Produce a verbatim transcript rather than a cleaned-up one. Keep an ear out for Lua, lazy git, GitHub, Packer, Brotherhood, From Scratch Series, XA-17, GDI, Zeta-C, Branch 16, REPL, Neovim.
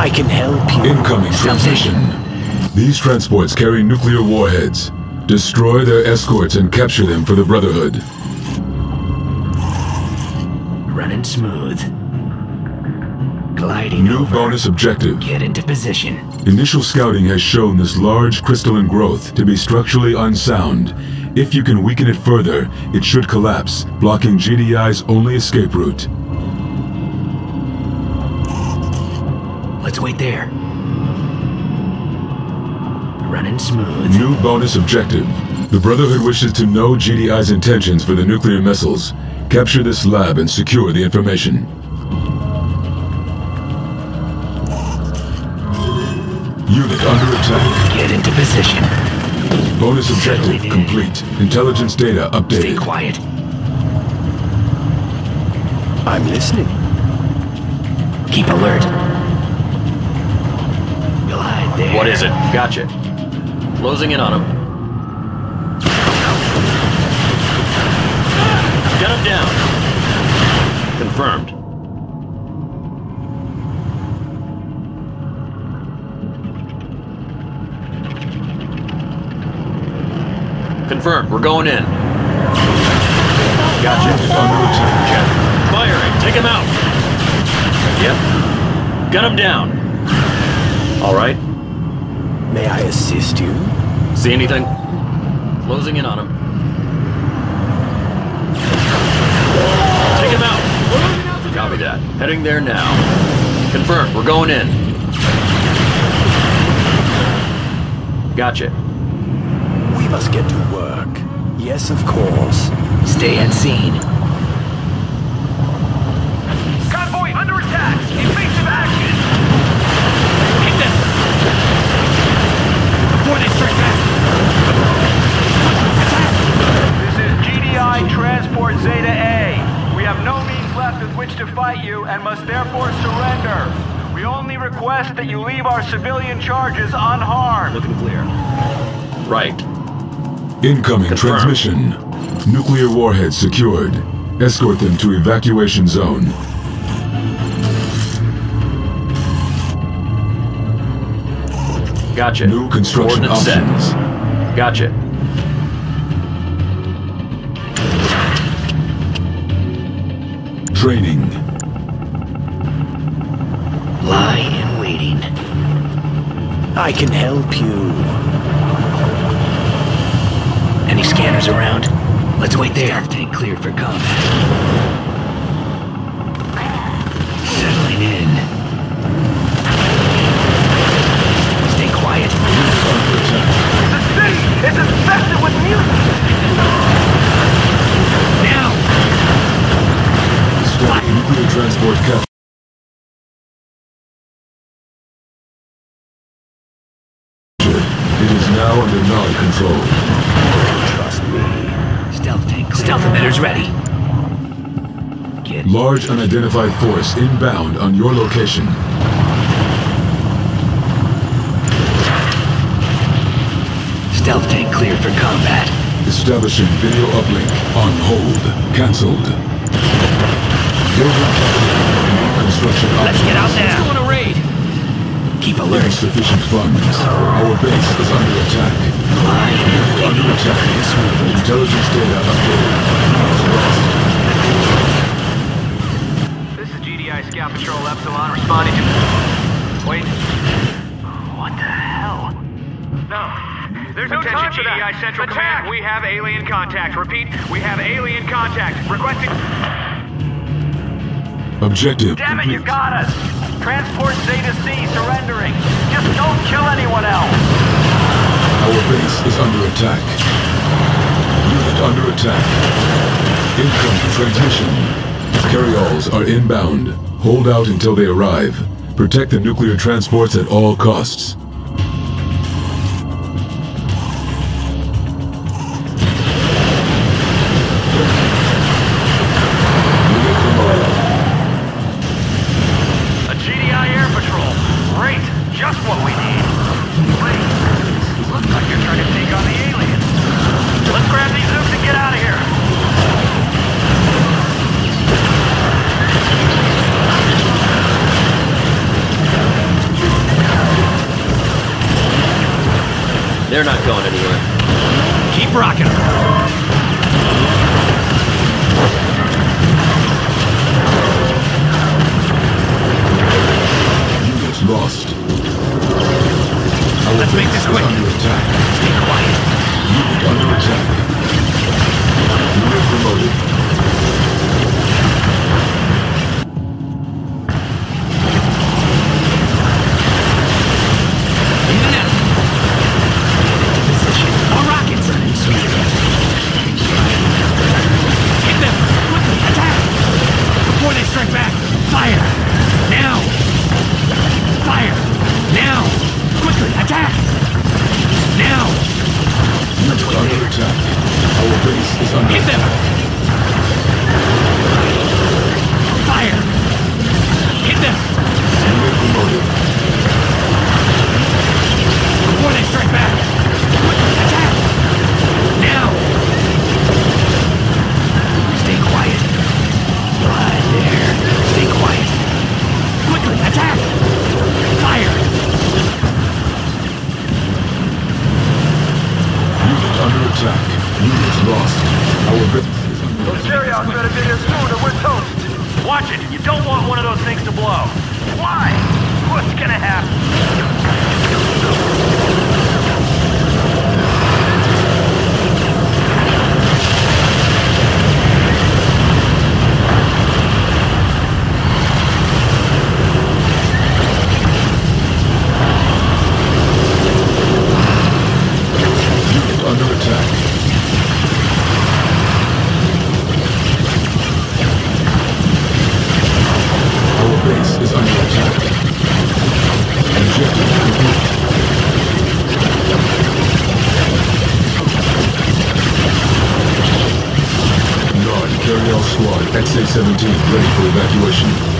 I can help you. Incoming transmission. These transports carry nuclear warheads. Destroy their escorts and capture them for the Brotherhood. Running smooth. Gliding New over. Bonus objective. Get into position. Initial scouting has shown this large crystalline growth to be structurally unsound. If you can weaken it further, it should collapse, blocking G D I's only escape route. Let's wait there. Running smooth. New bonus objective. The Brotherhood wishes to know G D I's intentions for the nuclear missiles. Capture this lab and secure the information. Unit under attack. Get into position. Bonus objective complete. Intelligence data updated. Stay quiet. I'm listening. Keep alert. What is it? Gotcha. Closing in on him. Gun him down. Confirmed. Confirmed. We're going in. Gotcha. Under attack. Check. Firing. Take him out. Yep. Gun him down. All right. May I assist you? See anything? Closing in on him. Take him out! Copy that. Heading there now. Confirmed, we're going in. Gotcha. We must get to work. Yes, of course. Stay at scene. Convoy under attack! Evasive action! Hit them! Before they strike back. This is G D I Transport Zeta A. We have no means left with which to fight you and must therefore surrender. We only request that you leave our civilian charges unharmed. Looking clear. Right. Incoming transmission. Nuclear warheads secured. Escort them to evacuation zone. Gotcha. New construction options. Set. Gotcha. Training. Lie in waiting. I can help you. Any scanners around? Let's wait there. Tank cleared for combat. Settling in. The city is infested with mutants! Now! Stop nuclear transport capture. It is now under non-control. Trust me. Stealth tank clear. Stealth emitters ready. Get Large unidentified force inbound on your location. Stealth tank cleared for combat. Establishing video uplink. On hold. Cancelled. Construction options. Let's get out there. Let's go on a raid. Keep alert. Insufficient funds. Our base is under attack. Flying. Under attack. Intelligence data updated. This is G D I Scout Patrol Epsilon responding to... Wait. What the hell? No. There's no time for that. Attention G D I Central Command, we have alien contact. Repeat, we have alien contact. Requesting... Objective. Damn it, you got us. Transport Zeta C surrendering. Just don't kill anyone else. Our base is under attack. Unit under attack. Incoming transmission. Carry-alls are inbound. Hold out until they arrive. Protect the nuclear transports at all costs. They're not going anywhere. Keep rocking them. Lost. Let's make this quick. Under attack. Stay quiet. Unit under attack. Unit promoted. In and out. Into position. More rockets on it. Get them. Quickly. Attack. Before they strike back. Fire. Now. Fire! Now! Quickly, attack! Now! Unit under attack. Our base is under attack. Hit them! Fire! Hit them! Unit promoted. Before they strike back! Quickly, attack! Now! Stay quiet. Right there. Stay quiet. Quickly, attack! Fire! Unit under attack. Unit lost. Our base is under attack. Those carryouts better get here soon or we're toast. Watch it. You don't want one of those things to blow. Why? What's gonna happen? X A seventeen, ready for evacuation.